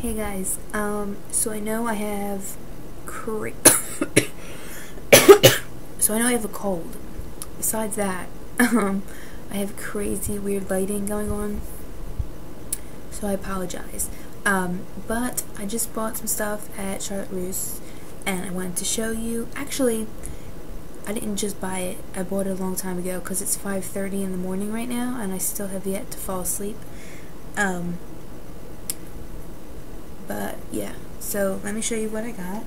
Hey guys, so I know I have a cold. Besides that, I have crazy weird lighting going on, so I apologize. But I just bought some stuff at Charlotte Russe, and I wanted to show you. Actually, I didn't just buy it, I bought it a long time ago, because it's 5:30 in the morning right now, and I still have yet to fall asleep. But yeah, so let me show you what I got.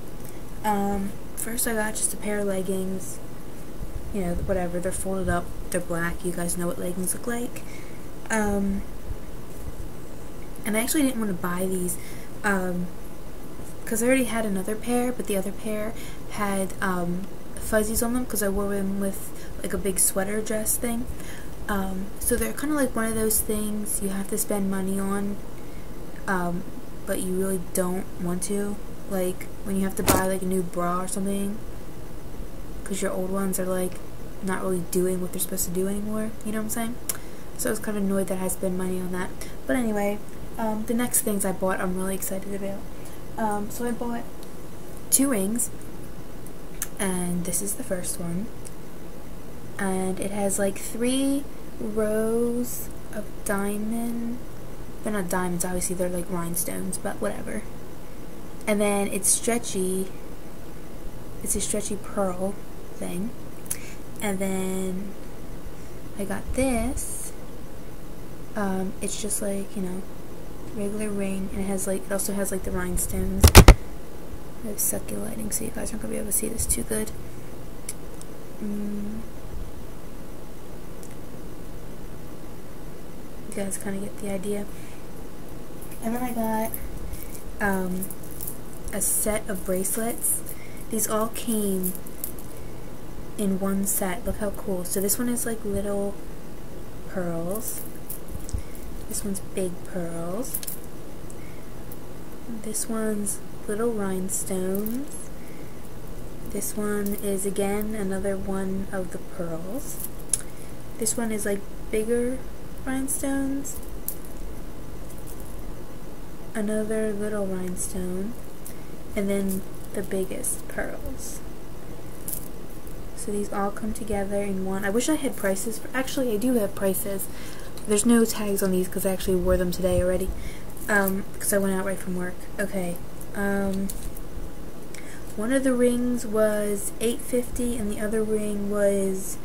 First I got just a pair of leggings, you know, whatever, they're folded up, they're black, you guys know what leggings look like. And I actually didn't want to buy these, because I already had another pair, but the other pair had fuzzies on them, because I wore them with like a big sweater dress thing. So they're kind of like one of those things you have to spend money on, but you really don't want to, like when you have to buy like a new bra or something, because your old ones are like not really doing what they're supposed to do anymore, you know what I'm saying? So I was kind of annoyed that I spent money on that. But anyway, the next things I bought I'm really excited about. So I bought two rings, and this is the first one, and it has like three rows of diamonds. They're not diamonds, obviously, they're like rhinestones, but whatever. And then it's stretchy. It's a stretchy pearl thing. And then I got this. It's just like, you know, regular ring, and it has like, it also has like the rhinestones. I have sucky lighting, so you guys aren't gonna be able to see this too good. You guys kind of get the idea. And then I got a set of bracelets. These all came in one set. Look how cool. So this one is like little pearls. This one's big pearls. This one's little rhinestones. This one is again another one of the pearls. This one is like bigger rhinestones. Another little rhinestone, and then the biggest pearls. So these all come together in one. I wish I had prices for, actually I do have prices. There's no tags on these because I actually wore them today already, because I went out right from work. Okay, one of the rings was $8.50 and the other ring was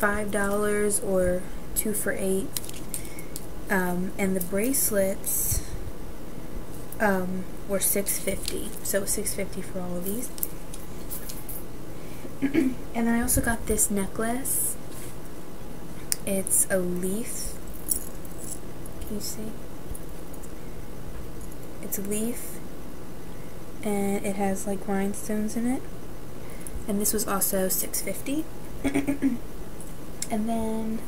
$5 or 2 for $8. And the bracelets were $6.50, so it was $6.50 for all of these. And then I also got this necklace. It's a leaf. Can you see? It's a leaf, and it has like rhinestones in it. And this was also $6.50. And then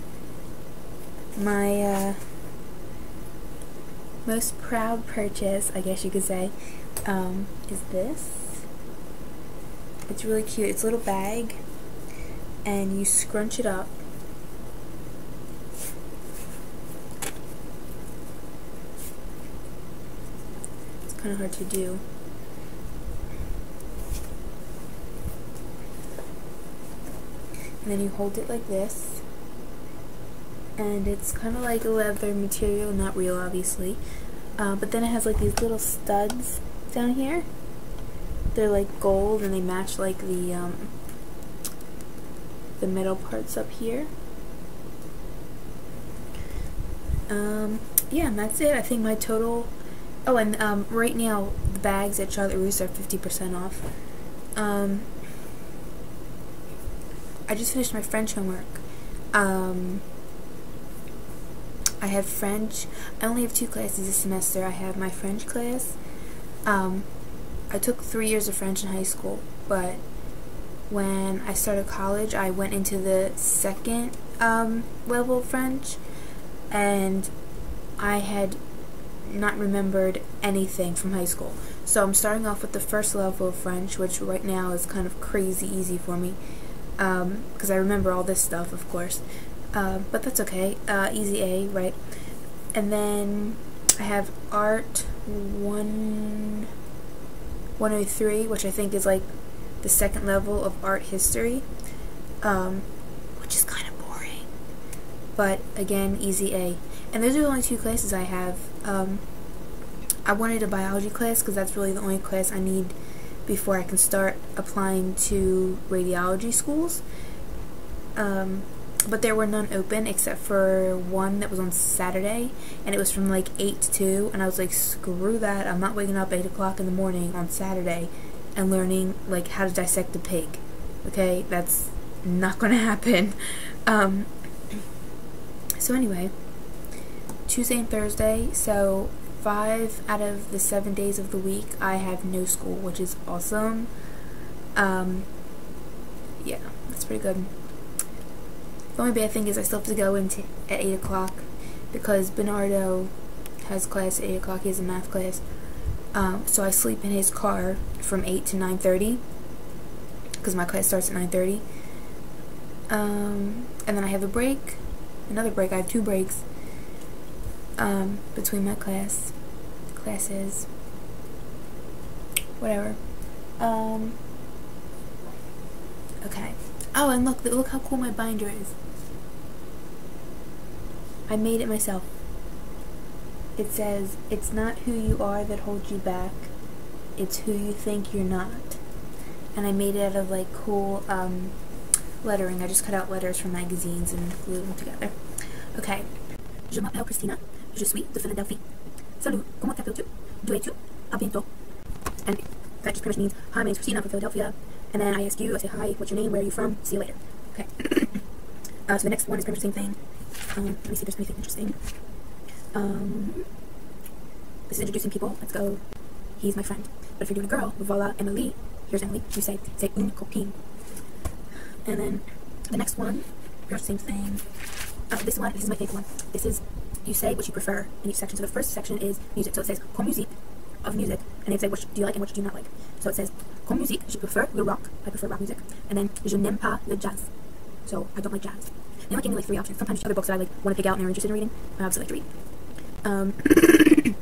my most proud purchase, I guess you could say, is this. It's really cute. It's a little bag, and you scrunch it up. It's kind of hard to do. And then you hold it like this. And it's kind of like a leather material, not real obviously, but then it has like these little studs down here. They're like gold, and they match like the metal parts up here. Yeah, and that's it. I think my total, oh, and right now the bags at Charlotte Russe are 50% off. I just finished my French homework. I have French. I only have 2 classes this semester. I have my French class. I took 3 years of French in high school, but when I started college, I went into the second level French, and I had not remembered anything from high school. So I'm starting off with the first level of French, which right now is kind of crazy easy for me, because I remember all this stuff, of course. But that's okay, easy A, right? And then I have Art 103, which I think is like the second level of art history, which is kind of boring, but again, easy A. And those are the only two classes I have. I wanted a biology class because that's really the only class I need before I can start applying to radiology schools. But there were none open except for one that was on Saturday, and it was from like 8 to 2, and I was like, screw that, I'm not waking up 8 o'clock in the morning on Saturday and learning like how to dissect a pig. Okay, that's not gonna happen. So anyway, Tuesday and Thursday, so 5 out of the 7 days of the week I have no school, which is awesome. Yeah, that's pretty good. The only bad thing is I still have to go in at 8 o'clock because Bernardo has class at 8 o'clock. He has a math class. So I sleep in his car from 8 to 9:30 because my class starts at 9:30. And then I have a break, another break. I have 2 breaks between my classes, whatever. Okay. Oh, and look how cool my binder is. I made it myself. It says, "It's not who you are that holds you back, it's who you think you're not." And I made it out of like cool lettering. I just cut out letters from magazines and glued them together. Okay. Je m'appelle Christina. Je suis de Philadelphie. Salut, comment t'appelles-tu? D'où es-tu? A bientôt. And that just pretty much means, "Hi, my name's Christina from Philadelphia." And then I ask you, I say, "Hi, what's your name? Where are you from? See you later." Okay. So the next one is pretty much the same thing. Let me see if there's anything interesting. This is introducing people. Let's go. "He's my friend." But if you're doing a girl, voila, Emily. Here's Emily. You say, "une copine." And then the next one, pretty much the same thing. This is my favorite one. This is, you say what you prefer in each section. So the first section is music. So it says, "Con musique," of music. And they say, "What do you like and what do you not like?" So it says, "Comme musique, je préfère le rock." I prefer rock music. And then, "Je n'aime pas le jazz." So, I don't like jazz. They only gave me like 3 options. Sometimes there's other books that I like want to pick out and I'm interested in reading, but I obviously like to read.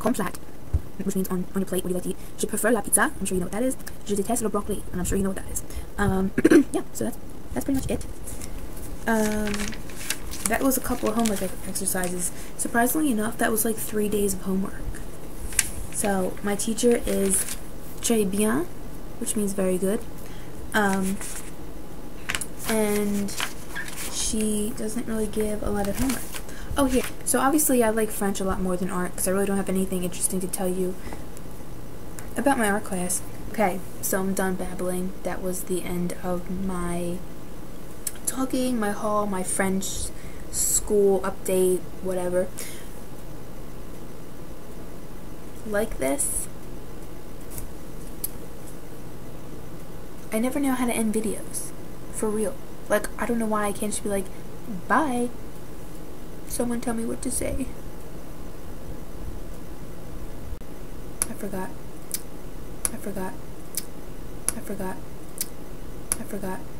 Complat, which means on your plate, what do you like to eat? "Je préfère la pizza." I'm sure you know what that is. "Je déteste le broccoli." And I'm sure you know what that is. Yeah, so that's pretty much it. That was a couple of homework exercises. Surprisingly enough, that was like 3 days of homework. So, my teacher is très bien, which means very good. And she doesn't really give a lot of homework. Oh, here. So, obviously, I like French a lot more than art because I really don't have anything interesting to tell you about my art class. Okay, so I'm done babbling. That was the end of my talking, my haul, my French school update, whatever. Like this. I never know how to end videos. For real. Like, I don't know why I can't just be like, "Bye. Someone tell me what to say." I forgot.